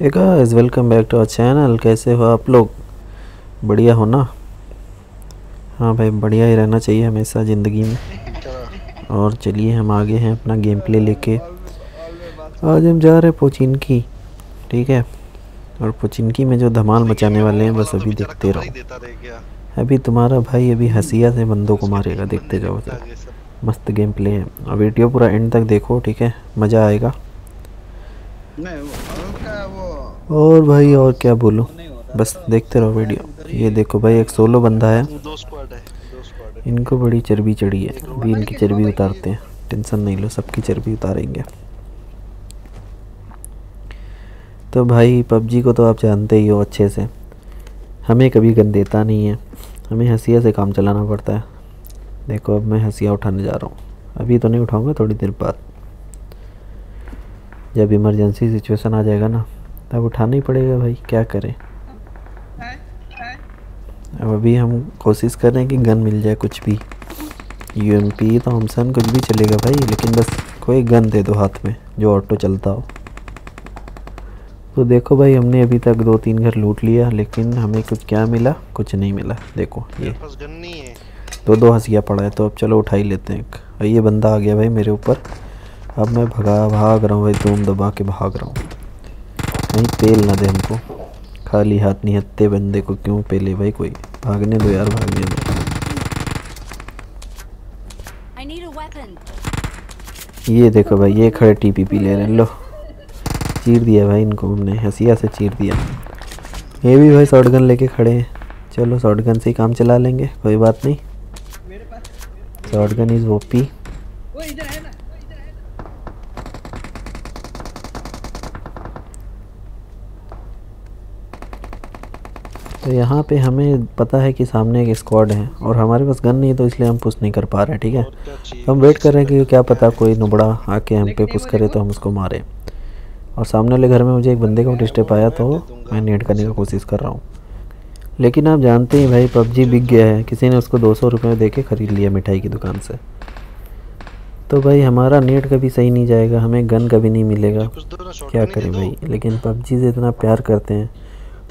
Hey guys welcome back to our channel. कैसे हो आप लोग? बढ़िया हो ना? हाँ भाई, बढ़िया ही रहना चाहिए हमेशा ज़िंदगी में। और चलिए हम आगे हैं अपना गेम प्ले लेके। आज हम जा रहे हैं पोचिनकी, ठीक है। और पोचिनकी में जो धमाल मचाने वाले हैं बस अभी देखते रहो। अभी तुम्हारा भाई अभी हंसिया से बंदों को मारेगा, देखते जाओ। मस्त गेम प्ले है और वीडियो पूरा एंड तक देखो, ठीक है, मज़ा आएगा। और भाई और क्या बोलूं, बस देखते रहो वीडियो। ये देखो भाई, एक सोलो बंदा है, इनको बड़ी चर्बी चढ़ी है, अभी इनकी चर्बी उतारते हैं। टेंशन नहीं लो, सबकी चर्बी उतारेंगे। तो भाई पबजी को तो आप जानते ही हो अच्छे से, हमें कभी गन देता नहीं है, हमें हंसिया से काम चलाना पड़ता है। देखो अब मैं हंसिया उठाने जा रहा हूँ, अभी तो नहीं उठाऊँगा, थोड़ी देर बाद जब इमरजेंसी सिचुएशन आ जाएगा ना तब उठाना ही पड़ेगा भाई, क्या करें। अब अभी हम कोशिश कर रहे हैं कि गन मिल जाए, कुछ भी, यूएमपी थॉम्सन कुछ भी चलेगा भाई, लेकिन बस कोई गन दे दो हाथ में जो ऑटो चलता हो। तो देखो भाई, हमने अभी तक 2-3 घर लूट लिया, लेकिन हमें कुछ क्या मिला? कुछ नहीं मिला। देखो ये दो हंसिया पड़ा है, तो अब चलो उठा ही लेते हैं। और ये बंदा आ गया भाई मेरे ऊपर, अब मैं भाग रहा हूँ भाई, धूम दबा के भाग रहा हूँ, नहीं पेल ना दे हमको, खाली हाथ निहत्ते बंदे को क्यों पेले भाई कोई। भागने दो यार, भागने दो। ये देखो भाई, ये खड़े टीपीपी ले रहे हैं, लो चीर दिया भाई इनको हमने, हंसिया से चीर दिया। ये भी भाई शॉटगन लेके खड़े हैं, चलो शॉटगन से ही काम चला लेंगे, कोई बात नहीं। Shotgun is OP. तो यहाँ पे हमें पता है कि सामने एक स्क्वाड है और हमारे पास गन नहीं है, तो इसलिए हम पुश नहीं कर पा रहे हैं, ठीक है। हम वेट कर रहे हैं कि क्या पता कोई नुबड़ा आके हम पे पुश करे तो हम उसको मारें। और सामने वाले घर में मुझे एक बंदे का डिस्टर्ब आया, तो मैं नेट करने की कोशिश कर रहा हूँ, लेकिन आप जानते हैं भाई पबजी बिक गया है, किसी ने उसको 200 रुपये दे के ख़रीद लिया मिठाई की दुकान से। तो भाई हमारा नेट कभी सही नहीं जाएगा, हमें गन कभी नहीं मिलेगा, क्या करें भाई। लेकिन पबजी से इतना प्यार करते हैं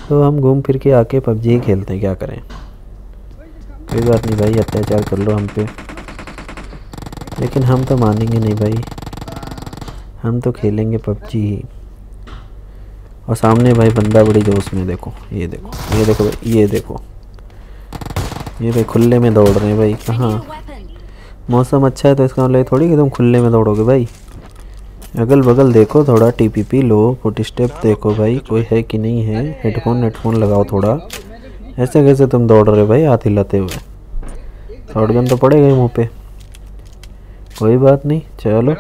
तो हम घूम फिर के आके पबजी ही खेलते हैं, क्या करें। कोई बात नहीं भाई, अत्याचार कर लो हम पे, लेकिन हम तो मानेंगे नहीं भाई, हम तो खेलेंगे पबजी ही। और सामने भाई बंदा बड़ी जोश में, देखो ये देखो ये देखो भाई, ये देखो ये भाई खुले में दौड़ रहे हैं भाई। कहाँ मौसम अच्छा है तो इसका मतलब थोड़ी कि तुम खुले में दौड़ोगे भाई। अगल बगल देखो थोड़ा, टीपीपी लो, फुट स्टेप देखो भाई कोई है कि नहीं है, हेडफोन लगाओ थोड़ा। ऐसे कैसे तुम दौड़ रहे भाई हाथ हिलाते हुए, शॉटगन तो पड़ेगा मुंह पे, कोई बात नहीं। चलो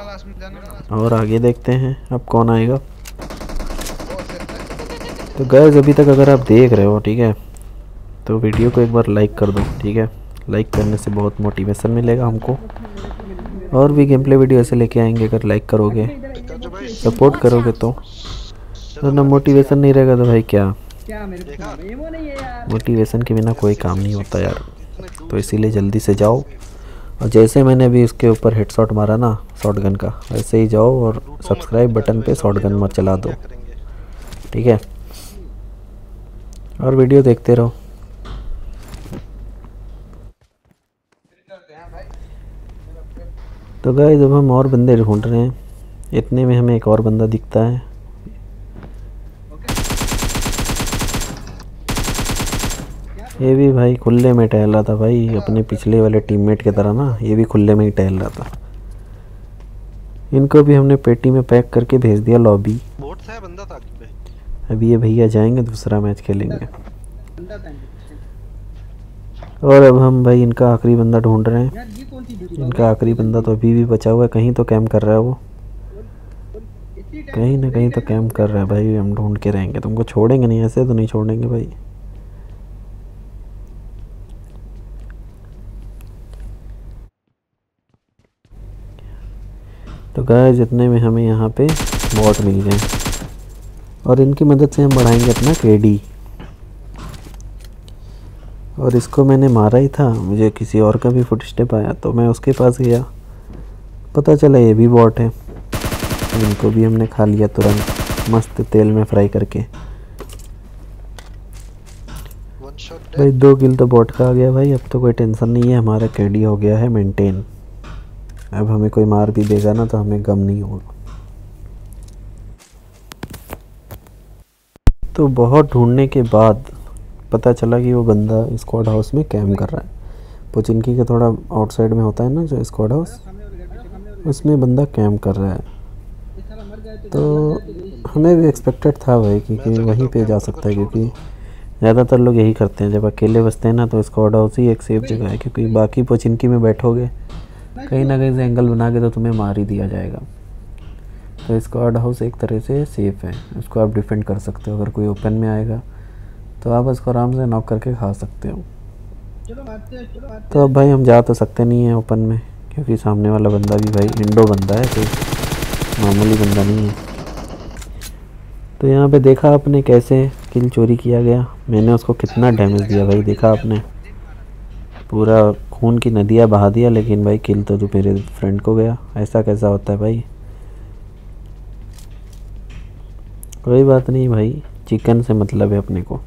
और आगे देखते हैं अब कौन आएगा। तो गाइस अभी तक अगर आप देख रहे हो, ठीक है, तो वीडियो को एक बार लाइक कर दो, ठीक है। लाइक करने से बहुत मोटिवेशन मिलेगा हमको, और भी गेम प्ले वीडियो ऐसे लेके आएंगे। अगर लाइक करोगे, सपोर्ट करोगे तो ना, मोटिवेशन नहीं रहेगा तो भाई क्या, मोटिवेशन के बिना कोई काम नहीं होता यार। तो इसीलिए जल्दी से जाओ, और जैसे मैंने अभी उसके ऊपर हेडशॉट मारा ना शॉटगन का, वैसे ही जाओ और सब्सक्राइब बटन पे शॉटगन मत चला दो, ठीक है, और वीडियो देखते रहो। तो गाइस जब हम और बंदे ढूंढ रहे हैं, इतने में हमें एक और बंदा दिखता है। ये भी भाई खुले में टहला था भाई, अपने पिछले वाले टीममेट की तरह ना, ये भी खुले में ही टहल रहा था। इनको भी हमने पेटी में पैक करके भेज दिया लॉबी। अभी ये भैया जाएंगे, दूसरा मैच खेलेंगे। और अब हम भाई इनका आखिरी बंदा ढूंढ रहे हैं। इनका आखिरी बंदा तो अभी भी बचा हुआ है, कहीं तो कैंप कर रहा है वो, कहीं ना कहीं तो कैंप कर रहा है भाई। हम ढूंढ के रहेंगे, तुमको छोड़ेंगे नहीं, ऐसे तो नहीं छोड़ेंगे भाई। तो गाइस इतने में हमें यहाँ पे बॉट मिल गए, और इनकी मदद से हम बढ़ाएंगे अपना केडी। और इसको मैंने मारा ही था, मुझे किसी और का भी फुटस्टेप आया तो मैं उसके पास गया, पता चला ये भी बॉट है, इनको भी हमने खा लिया तुरंत। मस्त तेल में फ्राई करके। भाई 2 किल तो बॉट का आ गया भाई, अब तो कोई टेंशन नहीं है, हमारा केडी हो गया है मेंटेन। अब हमें कोई मार भी देगा ना तो हमें गम नहीं होगा। तो बहुत ढूंढने के बाद पता चला कि वो बंदा स्क्वाड हाउस में कैम्प कर रहा है। पोचिनकी के थोड़ा आउटसाइड में होता है ना जो स्क्वाड हाउस, उसमें बंदा कैम्प कर रहा है। तो हमें भी एक्सपेक्टेड था भाई क्योंकि वहीं पे जा सकता है, क्योंकि ज़्यादातर लोग यही करते हैं जब अकेले बसते हैं ना तो स्क्वाड हाउस ही एक सेफ जगह है, क्योंकि बाकी पोचिनकी में बैठोगे कहीं ना कहीं से एंगल बना के तो तुम्हें मार ही दिया जाएगा। तो स्क्वाड हाउस एक तरह से सेफ़ है, उसको आप डिफेंड कर सकते हो। अगर कोई ओपन में आएगा तो आप उसको आराम से नॉक करके खा सकते हो। तो अब भाई हम जा तो सकते नहीं हैं ओपन में, क्योंकि सामने वाला बंदा भी भाई इंडो बंदा है, कोई मामूली बंदा नहीं है। तो यहाँ पे देखा आपने कैसे किल चोरी किया गया, मैंने उसको कितना डैमेज दिया भाई, देखा आपने पूरा खून की नदियाँ बहा दिया, लेकिन भाई किल तो मेरे फ्रेंड को गया। ऐसा कैसा होता है भाई? कोई बात नहीं भाई, चिकन से मतलब है अपने को,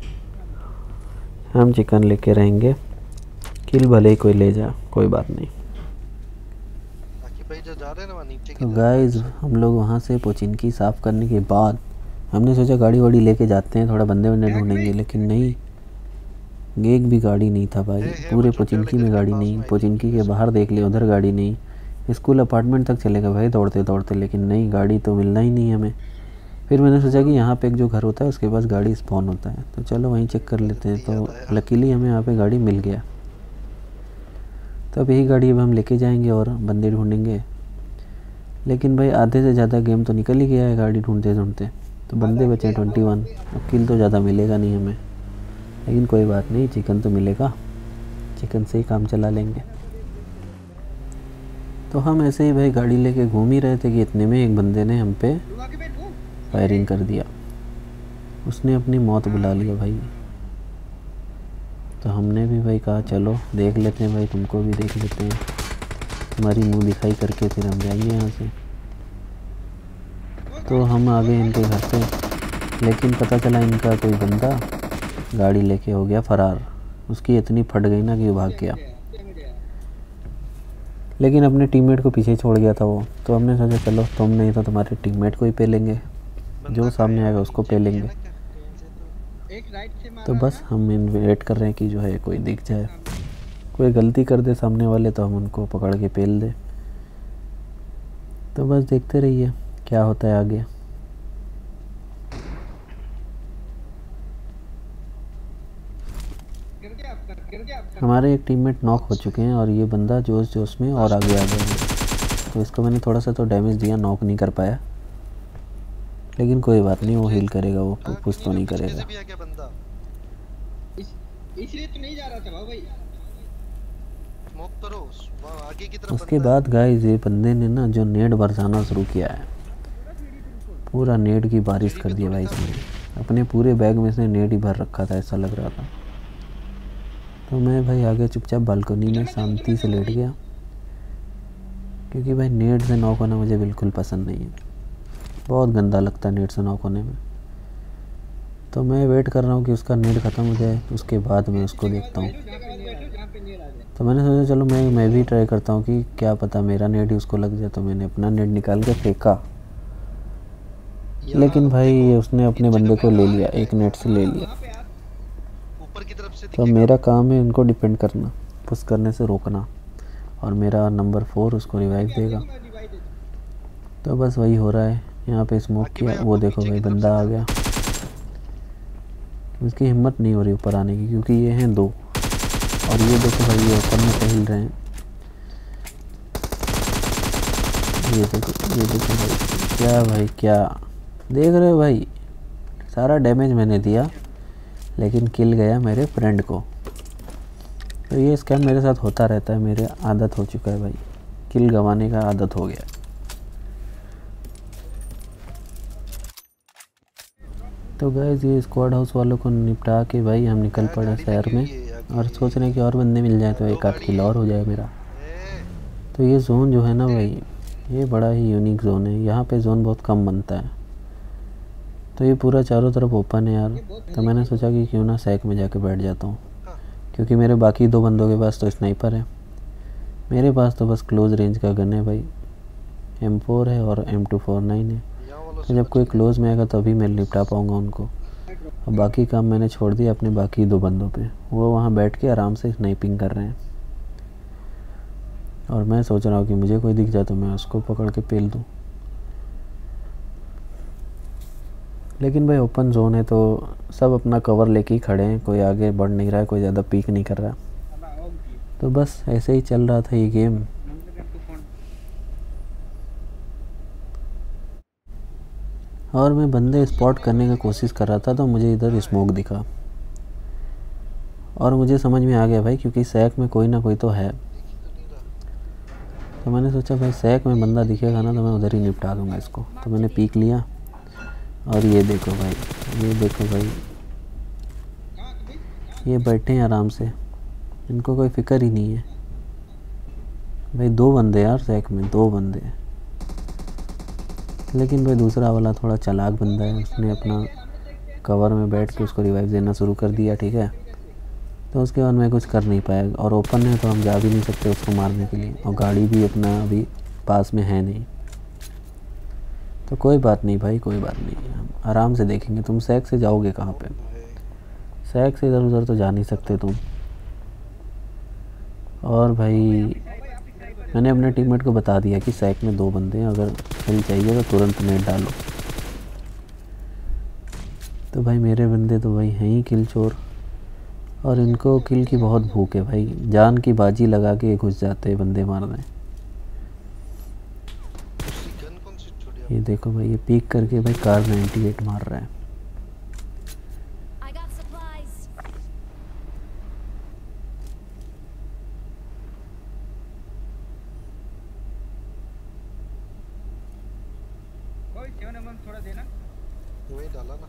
हम चिकन लेके रहेंगे, किल भले ही कोई ले जा, कोई बात नहीं। भाई जो जा रहे हैं ना नीचे की, तो गाइस हम लोग वहाँ से पोचिनकी साफ़ करने के बाद हमने सोचा गाड़ी वाड़ी लेके जाते हैं, थोड़ा बंदे वंदे ढूंढेंगे, लेकिन नहीं, एक भी गाड़ी नहीं था भाई। पूरे पोचिनकी में गाड़ी नहीं, पोचिनकी के बाहर देख लिया उधर गाड़ी नहीं, स्कूल अपार्टमेंट तक चले गए भाई दौड़ते दौड़ते, लेकिन नहीं गाड़ी तो मिलना ही नहीं हमें। फिर मैंने सोचा कि यहाँ पे एक जो घर होता है उसके पास गाड़ी स्पॉन होता है, तो चलो वहीं चेक कर लेते हैं। तो लकीली हमें यहाँ पे गाड़ी मिल गया। तो अब यही गाड़ी अब हम लेके जाएंगे और बंदे ढूंढेंगे, लेकिन भाई आधे से ज़्यादा गेम तो निकल ही गया है गाड़ी ढूंढते ढूंढते। तो बंदे बचे 21, अब किल तो ज़्यादा मिलेगा नहीं हमें, लेकिन कोई बात नहीं, चिकन तो मिलेगा, चिकन से ही काम चला लेंगे। तो हम ऐसे ही भाई गाड़ी लेके घूम ही रहे थे कि इतने में एक बंदे ने हम पे फायरिंग कर दिया, उसने अपनी मौत बुला लिया भाई। तो हमने भी भाई कहा चलो देख लेते हैं भाई, तुमको भी देख लेते हैं, तुम्हारी मुंह दिखाई करके फिर हम जाइए यहाँ से। तो हम आ गए इनके घर से, लेकिन पता चला इनका कोई बंदा गाड़ी लेके हो गया फरार, उसकी इतनी फट गई ना कि वो भाग गया, लेकिन अपने टीममेट को पीछे छोड़ गया था वो। तो हमने सोचा चलो तुम नहीं तो तुम्हारे टीममेट को ही पे लेंगे, जो सामने आएगा उसको पे लेंगे। तो बस हम वेट कर रहे हैं कि जो है कोई दिख जाए, कोई गलती कर दे सामने वाले तो हम उनको पकड़ के पेल दे। तो बस देखते रहिए क्या होता है आगे। हमारे एक टीममेट नॉक हो चुके हैं और ये बंदा जोश जोश में और आगे आ गया है। तो इसको मैंने थोड़ा सा तो डैमेज दिया, नॉक नहीं कर पाया, लेकिन कोई बात नहीं, वो हील करेगा, वो कुछ तो नहीं करेगा। उसके बाद गाइस ये बंदे ने ना जो नेट बरसाना शुरू किया है, पूरा नेट की बारिश कर दिया भाई इसने, अपने पूरे बैग में इसने नेट ही भर रखा था ऐसा लग रहा था। तो मैं भाई आगे चुपचाप बालकनी में शांति से लेट गया, क्योंकि भाई नेट से नॉक होना मुझे बिल्कुल पसंद नहीं है, बहुत गंदा लगता है नेट से नॉक होने में। तो मैं वेट कर रहा हूँ कि उसका नेट ख़त्म हो जाए, उसके बाद मैं उसको देखता हूँ। तो मैंने सोचा चलो मैं भी ट्राई करता हूँ कि क्या पता मेरा नेट ही उसको लग जाए। तो मैंने अपना नेट निकाल के फेंका, लेकिन भाई उसने अपने बंदे को ले लिया, एक नेट से ले लिया। तो मेरा काम है उनको डिपेंड करना, पुश करने से रोकना, और मेरा नंबर 4 उसको रिवाइव देगा। तो बस वही हो रहा है। यहाँ पे स्मोक किया, वो देखो भाई बंदा आ गया, उसकी हिम्मत नहीं हो रही ऊपर आने की, क्योंकि ये हैं 2 और ये देखो भाई ये ऊपर में टहल रहे हैं। ये देखो भाई क्या देख रहे हो भाई, सारा डैमेज मैंने दिया लेकिन किल गया मेरे फ्रेंड को। तो ये स्कैम मेरे साथ होता रहता है, मेरे आदत हो चुका है भाई, किल गंवाने का आदत हो गया। तो गाइस ये स्क्वाड हाउस वालों को निपटा के भाई हम निकल पड़े शहर में, और सोच रहे हैं कि और बंदे मिल जाए तो एक आध किल और हो जाए मेरा। तो ये जोन जो है ना भाई, ये बड़ा ही यूनिक जोन है, यहाँ पे जोन बहुत कम बनता है। तो ये पूरा चारों तरफ ओपन है यार। तो मैंने सोचा कि क्यों ना सैक में जाके बैठ जाता हूँ, क्योंकि मेरे बाकी दो बंदों के पास तो स्नाइपर है, मेरे पास तो बस क्लोज रेंज का गन है भाई। M4 है और M249 है। तो जब कोई क्लोज में आएगा तभी मैं निपटा पाऊँगा उनको। अब बाकी काम मैंने छोड़ दिया अपने बाकी दो बंदों पे, वो वहाँ बैठ के आराम से स्नाइपिंग कर रहे हैं। और मैं सोच रहा हूँ कि मुझे कोई दिख जाए तो मैं उसको पकड़ के पेल दूँ, लेकिन भाई ओपन जोन है तो सब अपना कवर लेके ही खड़े हैं, कोई आगे बढ़ नहीं रहा है, कोई ज़्यादा पीक नहीं कर रहा। तो बस ऐसे ही चल रहा था ये गेम। और मैं बंदे स्पॉट करने की कोशिश कर रहा था तो मुझे इधर स्मोक दिखा और मुझे समझ में आ गया भाई, क्योंकि सैक में कोई ना कोई तो है। तो मैंने सोचा भाई सैक में बंदा दिखेगा ना तो मैं उधर ही निपटा दूंगा इसको। तो मैंने पीक लिया और ये देखो भाई, ये देखो भाई, ये बैठे हैं आराम से, इनको कोई फिक्र ही नहीं है भाई। दो बंदे यार सैक में, दो बंदे। लेकिन भाई दूसरा वाला थोड़ा चालाक बंदा है, उसने अपना कवर में बैठ के उसको रिवाइव देना शुरू कर दिया, ठीक है। तो उसके बाद मैं कुछ कर नहीं पाया और ओपन है तो हम जा भी नहीं सकते उसको मारने के लिए, और गाड़ी भी अपना अभी पास में है नहीं। तो कोई बात नहीं भाई, कोई बात नहीं, हम आराम से देखेंगे। तुम सैक से जाओगे कहाँ पे? सैक से इधर उधर तो जा नहीं सकते तुम। और भाई मैंने अपने टीममेट को बता दिया कि सैक में दो बंदे हैं, अगर हेल्प चाहिए तो तुरंत नेट डालो। तो भाई मेरे बंदे तो भाई हैं ही किल चोर, और इनको किल की बहुत भूख है भाई, जान की बाजी लगा के घुस जाते हैं बंदे मारने। ये देखो भाई, ये पीक करके भाई कार 98 मार रहा है। थोड़ा देना, वही डाला ना।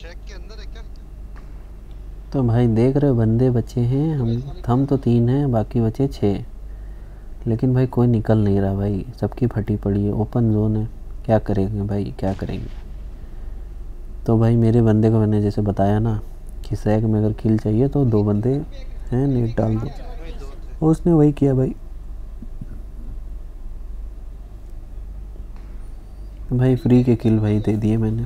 चेक के अंदर है क्या? तो भाई देख रहे हो बंदे बचे हैं, हम तो 3 हैं, बाकी बचे 6। लेकिन भाई कोई निकल नहीं रहा भाई, सबकी फटी पड़ी है, ओपन जोन है, क्या करेंगे भाई, क्या करेंगे। तो भाई मेरे बंदे को मैंने जैसे बताया ना कि सैक में अगर किल चाहिए तो दो बंदे हैं, नेट डाल दो, और उसने वही किया भाई। भाई फ्री के किल भाई दे दिए मैंने,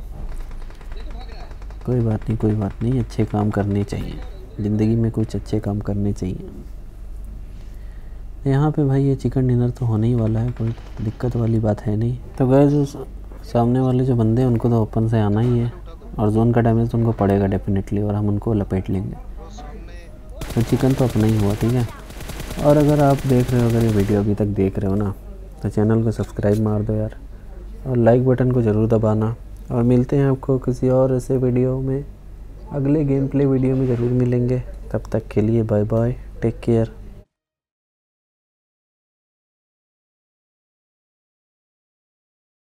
कोई बात नहीं, कोई बात नहीं, अच्छे काम करने चाहिए ज़िंदगी में, कुछ अच्छे काम करने चाहिए। यहाँ पे भाई ये चिकन डिनर तो होने ही वाला है, कोई दिक्कत वाली बात है नहीं। तो गए जो सामने वाले जो बंदे हैं उनको तो ओपन से आना ही है, और जोन का डैमेज तो उनको पड़ेगा डेफिनेटली, और हम उनको लपेट लेंगे। तो चिकन तो अपना ही हुआ, ठीक है। और अगर आप देख रहे हो, अगर ये वीडियो अभी तक देख रहे हो ना, तो चैनल को सब्सक्राइब मार दो यार, और लाइक बटन को ज़रूर दबाना। और मिलते हैं आपको किसी और ऐसे वीडियो में, अगले गेम प्ले वीडियो में ज़रूर मिलेंगे। तब तक के लिए बाय बाय, टेक केयर।